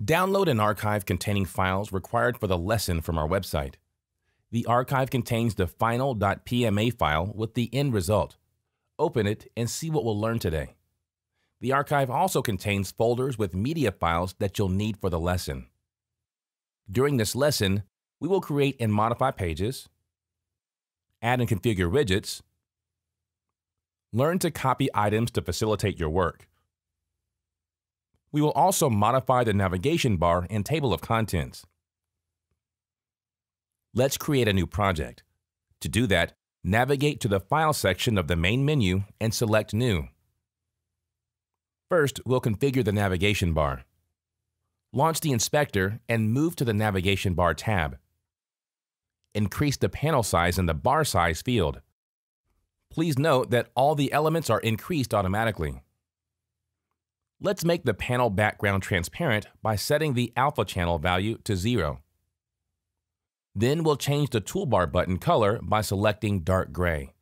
Download an archive containing files required for the lesson from our website. The archive contains the final.pma file with the end result. Open it and see what we'll learn today. The archive also contains folders with media files that you'll need for the lesson. During this lesson, we will create and modify pages, add and configure widgets, learn to copy items to facilitate your work. We will also modify the navigation bar and table of contents. Let's create a new project. To do that, navigate to the File section of the main menu and select New. First, we'll configure the navigation bar. Launch the inspector and move to the Navigation Bar tab. Increase the panel size in the Bar Size field. Please note that all the elements are increased automatically. Let's make the panel background transparent by setting the alpha channel value to 0. Then we'll change the toolbar button color by selecting dark gray.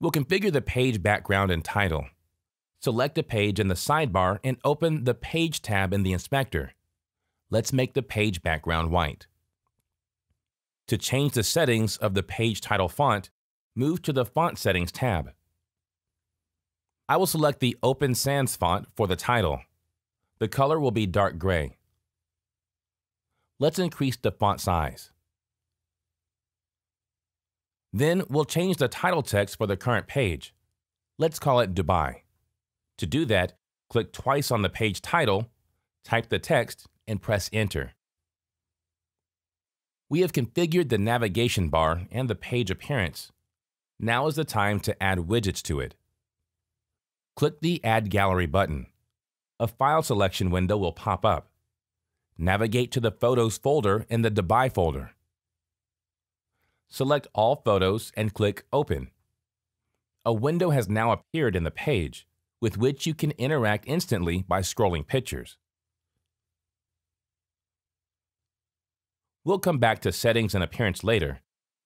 We'll configure the page background and title. Select a page in the sidebar and open the Page tab in the inspector. Let's make the page background white. To change the settings of the page title font, move to the Font Settings tab. I will select the Open Sans font for the title. The color will be dark gray. Let's increase the font size. Then we'll change the title text for the current page. Let's call it Dubai. To do that, click twice on the page title, type the text, and press Enter. We have configured the navigation bar and the page appearance. Now is the time to add widgets to it. Click the Add Gallery button. A file selection window will pop up. Navigate to the Photos folder in the Dubai folder. Select All Photos and click Open. A window has now appeared in the page, with which you can interact instantly by scrolling pictures. We'll come back to Settings and Appearance later,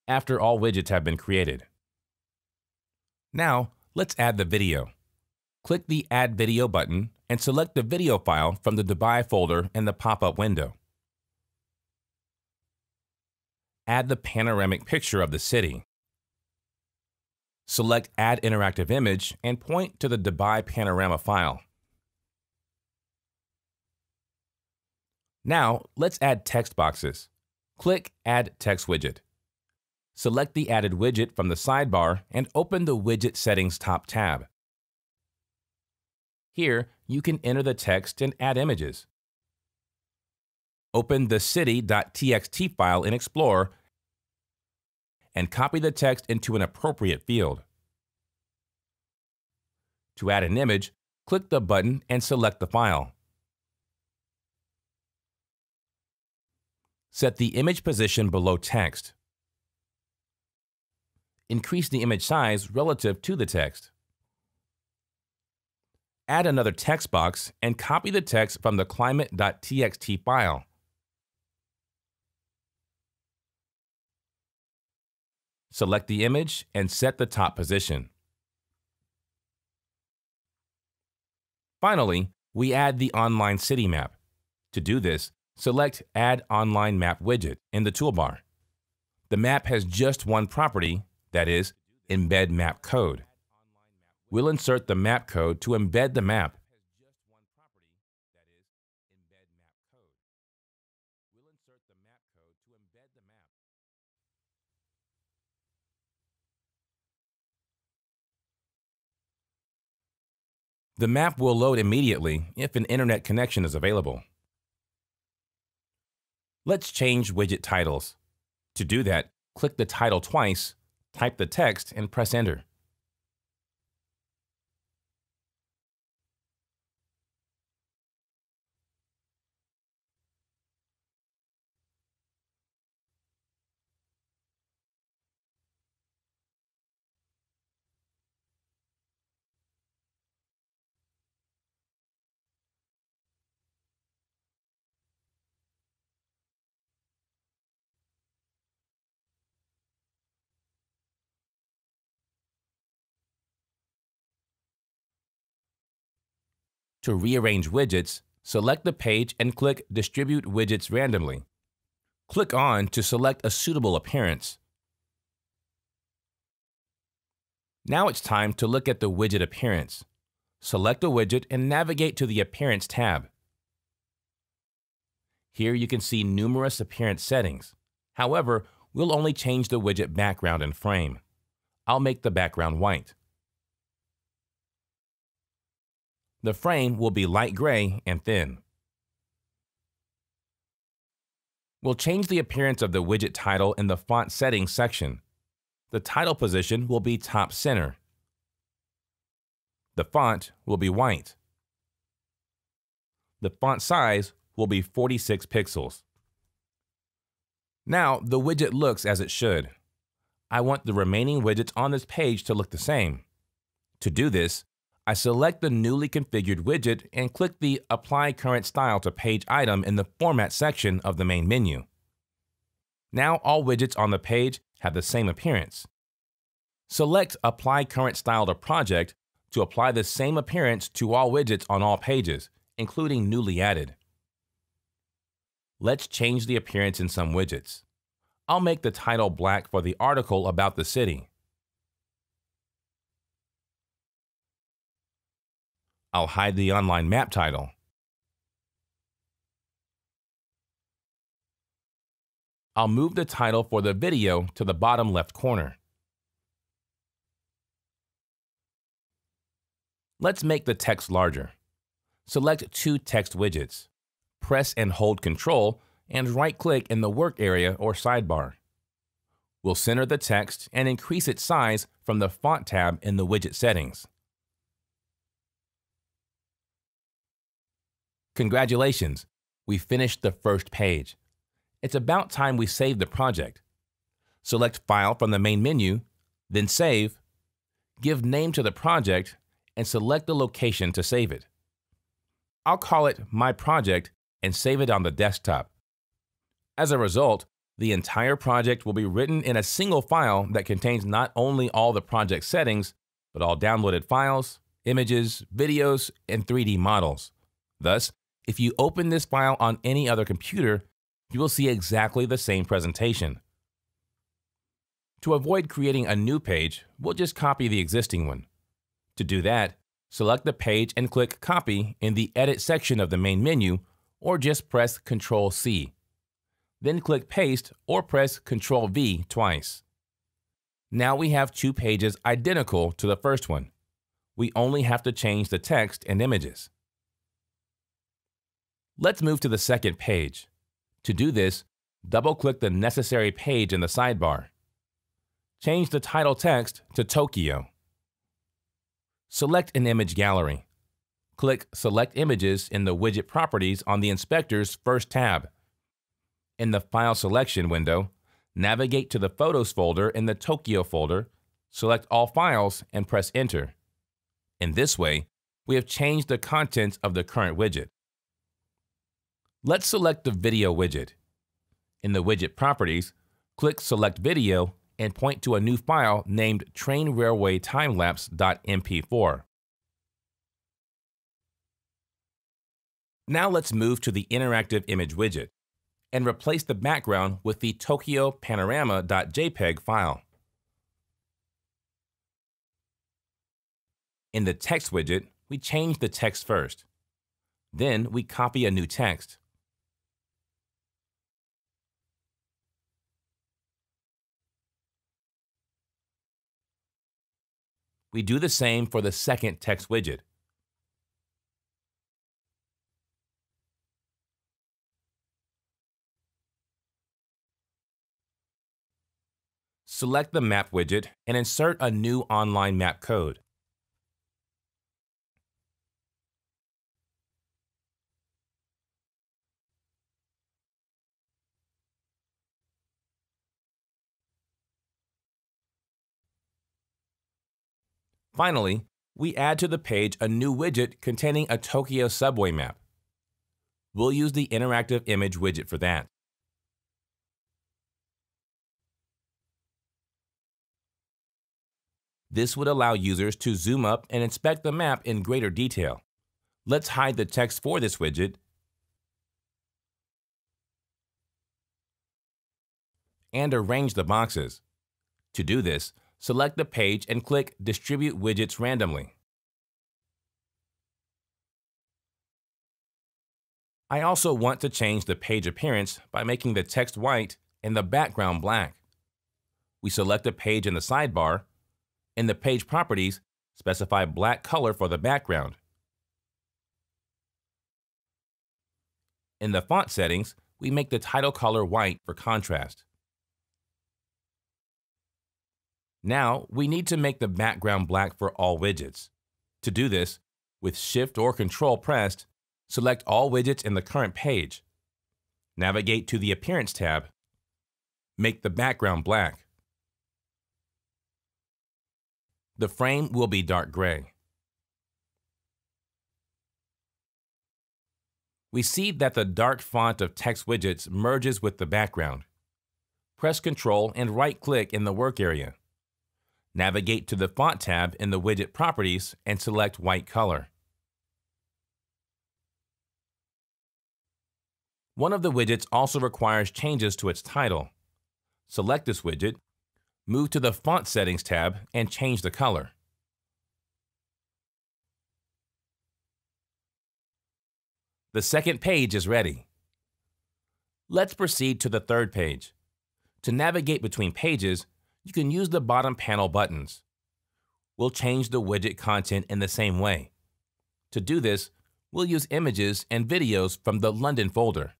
after all widgets have been created. Now, let's add the video. Click the Add Video button and select the video file from the Dubai folder in the pop-up window. Add the panoramic picture of the city. Select Add Interactive Image and point to the Dubai Panorama file. Now, let's add text boxes. Click Add Text Widget. Select the added widget from the sidebar and open the Widget Settings top tab. Here, you can enter the text and add images. Open the city.txt file in Explorer and copy the text into an appropriate field. To add an image, click the button and select the file. Set the image position below text. Increase the image size relative to the text. Add another text box and copy the text from the climate.txt file. Select the image and set the top position. Finally, we add the online city map. To do this, select Add Online Map Widget in the toolbar. The map has just one property, that is, embed map code. We'll insert the map code to embed the map. The map will load immediately if an internet connection is available. Let's change widget titles. To do that, click the title twice, type the text, and press Enter. To rearrange widgets, Select the page and click Distribute Widgets Randomly. Click on to select a suitable appearance. Now it's time to look at the widget appearance. Select a widget and navigate to the Appearance tab. Here you can see numerous appearance settings. However, we'll only change the widget background and frame. I'll make the background white. The frame will be light gray and thin. We'll change the appearance of the widget title in the Font Settings section. The title position will be top center. The font will be white. The font size will be 46 pixels. Now the widget looks as it should. I want the remaining widgets on this page to look the same. To do this, I select the newly configured widget and click the Apply Current Style to Page Item in the Format section of the main menu. Now all widgets on the page have the same appearance. Select Apply Current Style to Project to apply the same appearance to all widgets on all pages, including newly added. Let's change the appearance in some widgets. I'll make the title black for the article about the city. I'll hide the online map title. I'll move the title for the video to the bottom left corner. Let's make the text larger. Select two text widgets. Press and hold Ctrl and right-click in the work area or sidebar. We'll center the text and increase its size from the Font tab in the widget settings. Congratulations! We finished the first page. It's about time we save the project. Select File from the main menu, then Save, give name to the project, and select the location to save it. I'll call it My Project and save it on the desktop. As a result, the entire project will be written in a single file that contains not only all the project settings, but all downloaded files, images, videos, and 3D models. Thus, if you open this file on any other computer, you will see exactly the same presentation. To avoid creating a new page, we'll just copy the existing one. To do that, select the page and click Copy in the Edit section of the main menu, or just press Ctrl-C. Then click Paste or press Ctrl-V twice. Now we have two pages identical to the first one. We only have to change the text and images. Let's move to the second page. To do this, double-click the necessary page in the sidebar. Change the title text to Tokyo. Select an image gallery. Click Select Images in the Widget Properties on the Inspector's first tab. In the File Selection window, navigate to the Photos folder in the Tokyo folder, select all files, and press Enter. In this way, we have changed the contents of the current widget. Let's select the video widget. In the widget properties, click Select Video and point to a new file named TrainRailwayTimelapse.mp4. Now let's move to the interactive image widget and replace the background with the TokyoPanorama.jpg file. In the text widget, we change the text first. Then we copy a new text. We do the same for the second text widget. Select the map widget and insert a new online map code. Finally, we add to the page a new widget containing a Tokyo subway map. We'll use the interactive image widget for that. This would allow users to zoom up and inspect the map in greater detail. Let's hide the text for this widget and arrange the boxes. To do this, select the page and click Distribute Widgets Randomly. I also want to change the page appearance by making the text white and the background black. We select a page in the sidebar. In the page properties, specify black color for the background. In the font settings, we make the title color white for contrast. Now, we need to make the background black for all widgets. To do this, with Shift or Control pressed, select all widgets in the current page. Navigate to the Appearance tab. Make the background black. The frame will be dark gray. We see that the dark font of text widgets merges with the background. Press Ctrl and right-click in the work area. Navigate to the Font tab in the Widget Properties and select White Color. One of the widgets also requires changes to its title. Select this widget, move to the Font Settings tab, and change the color. The second page is ready. Let's proceed to the third page. To navigate between pages, you can use the bottom panel buttons. We'll change the widget content in the same way. To do this, we'll use images and videos from the London folder.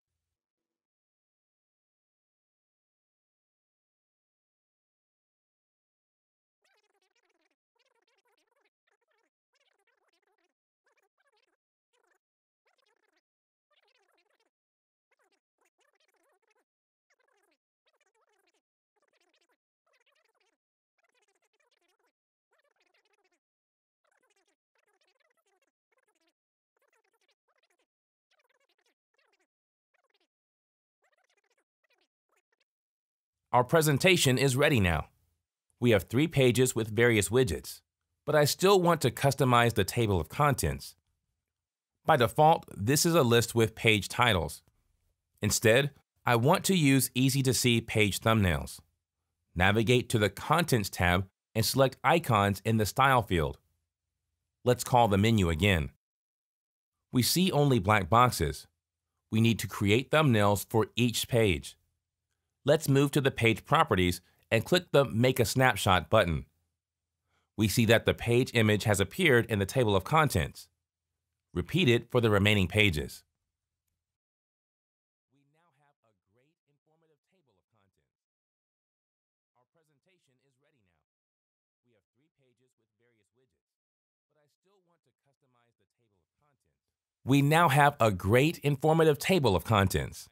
Our presentation is ready now. We have 3 pages with various widgets, but I still want to customize the table of contents. By default, this is a list with page titles. Instead, I want to use easy-to-see page thumbnails. Navigate to the Contents tab and select icons in the Style field. Let's call the menu again. We see only black boxes. We need to create thumbnails for each page. Let's move to the page properties and click the Make a Snapshot button. We see that the page image has appeared in the table of contents. Repeat it for the remaining pages. We now have a great informative table of contents. Our presentation is ready now. We have 3 pages with various widgets, but I still want to customize the table of contents. We now have a great informative table of contents.